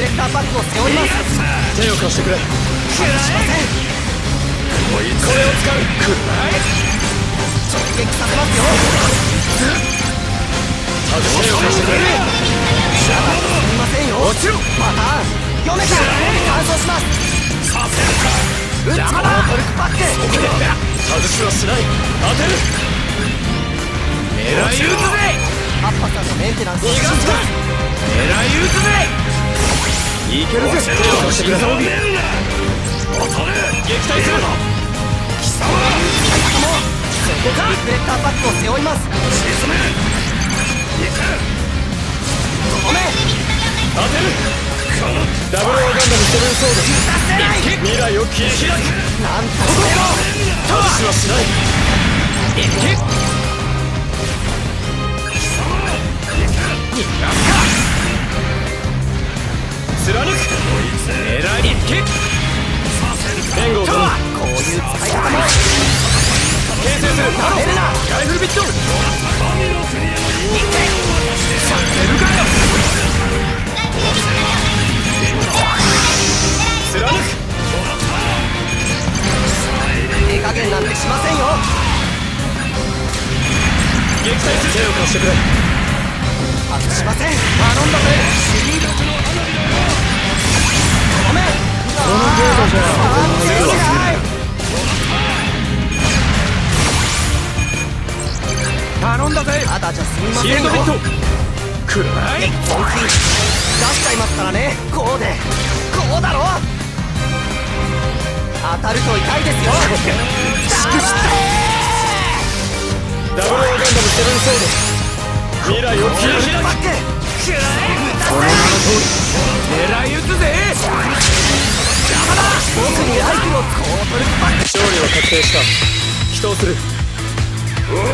レクターバッグを背負います。手を貸してくれ。しません。これを使う。直撃させますよ。手を貸してくれ。すみませんよ。落ちろ。パターン読めた。乾燥します。させるか。うっちのトルクパック。外しはしない。当てる。狙い撃つぜ。アッパさんのメンテナンスをします。狙い撃つぜ。いけるぜ。手を貸してくれ。落とれ。撃退する。貴様。ここか。リフレクターパックを背負います。沈め。行く。止め。当てる。このダブルオーガンダムセブンソード。未来を切り開く。なんとか。外しはしない。行け。貴様。行く。行くか。貫く。狙い。援護を取る。こういう使い方も。形成する。食べるな。ライフルビット。させるかよ。貫く。手加減なんてしませんよ。撃退する。手を貸してくれ。外しません。頼んだぜ。この程度じゃ。頼んだぜ。ただじゃ済みませんよ。シールドビット。くらい。本気。出しちゃいますからね。こうで。こうだろ。当たると痛いですよ。ダブルオーガンダムセブンソード。未来を切り開く。この名の通り狙い撃つぜ。邪魔だ。僕にライフのコートルパック。勝利を確定した。祈祷する。おーのー。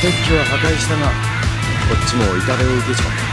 敵機は破壊したがこっちも痛手を受けちまった。